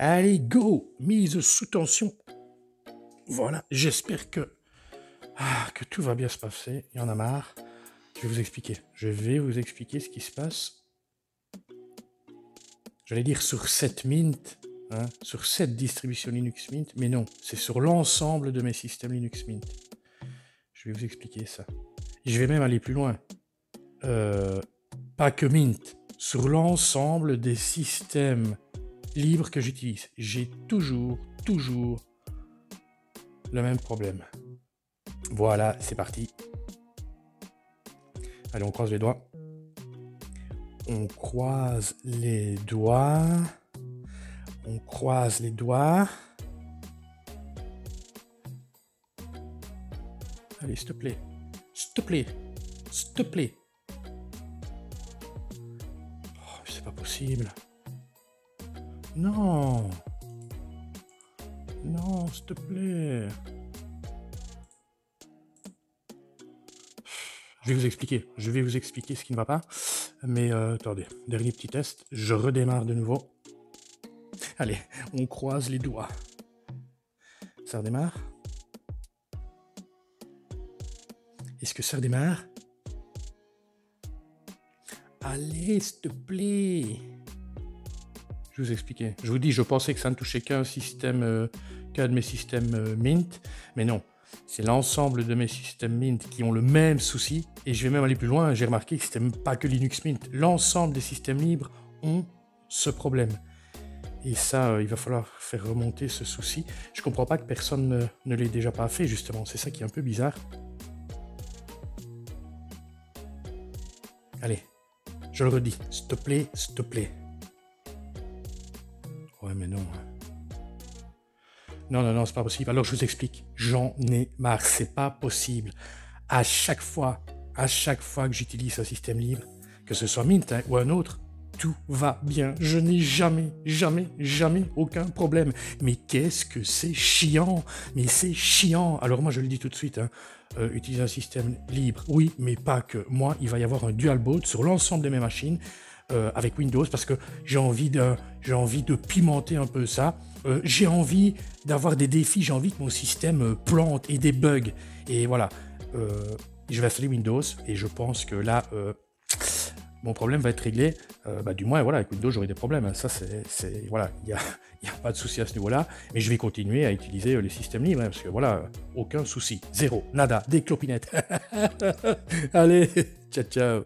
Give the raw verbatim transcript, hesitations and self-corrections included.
Allez, go! Mise sous tension. Voilà, j'espère que, ah, que tout va bien se passer. Il y en a marre. Je vais vous expliquer. Je vais vous expliquer ce qui se passe. J'allais dire sur cette Mint, hein, sur cette distribution Linux Mint, mais non, c'est sur l'ensemble de mes systèmes Linux Mint. Je vais vous expliquer ça. Et je vais même aller plus loin. Euh, pas que Mint, sur l'ensemble des systèmes libres que j'utilise. J'ai toujours, toujours le même problème. Voilà, c'est parti. Allez, on croise les doigts. On croise les doigts. On croise les doigts. Allez, s'il te plaît. S'il te plaît. S'il te plaît. Oh, c'est pas possible. Non. Non, s'il te plaît. Je vais vous expliquer, je vais vous expliquer ce qui ne va pas, mais euh, attendez, dernier petit test, je redémarre de nouveau. Allez, on croise les doigts. Ça redémarre. Est-ce que ça redémarre? Allez, s'il te plaît. Je vous expliquais, je vous dis, je pensais que ça ne touchait qu'un système, euh, qu'un de mes systèmes euh, Mint, mais non. C'est l'ensemble de mes systèmes Mint qui ont le même souci. Et je vais même aller plus loin. J'ai remarqué que ce n'était pas que Linux Mint. L'ensemble des systèmes libres ont ce problème. Et ça, il va falloir faire remonter ce souci. Je ne comprends pas que personne ne, ne l'ait déjà pas fait, justement. C'est ça qui est un peu bizarre. Allez, je le redis. S'il te plaît, s'il te plaît. Ouais, mais non... Non, non, non, c'est pas possible. Alors, je vous explique. J'en ai marre. C'est pas possible. À chaque fois, à chaque fois que j'utilise un système libre, que ce soit Mint hein, ou un autre, tout va bien. Je n'ai jamais, jamais, jamais aucun problème. Mais qu'est-ce que c'est chiant. Mais c'est chiant. Alors, moi, je le dis tout de suite. Hein, euh, utiliser un système libre, oui, mais pas que. Moi, il va y avoir un dual boot sur l'ensemble de mes machines. Euh, avec Windows, parce que j'ai envie de, j'ai envie de pimenter un peu ça. Euh, j'ai envie d'avoir des défis, j'ai envie que mon système plante et des bugs. Et voilà, euh, je vais installer Windows et je pense que là, euh, mon problème va être réglé. Euh, bah, du moins, voilà, avec Windows, j'aurai des problèmes. Hein. Ça, c'est, voilà, il n'y a, y a pas de souci à ce niveau-là. Mais je vais continuer à utiliser euh, les systèmes libres, hein, parce que voilà, aucun souci. Zéro, nada, des clopinettes. Allez, ciao, ciao.